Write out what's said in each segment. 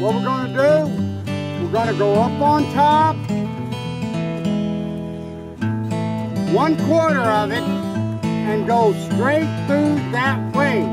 What we're gonna do, we're gonna go up on top, 1/4 of it, and go straight through that wing.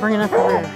Bringing up the rear.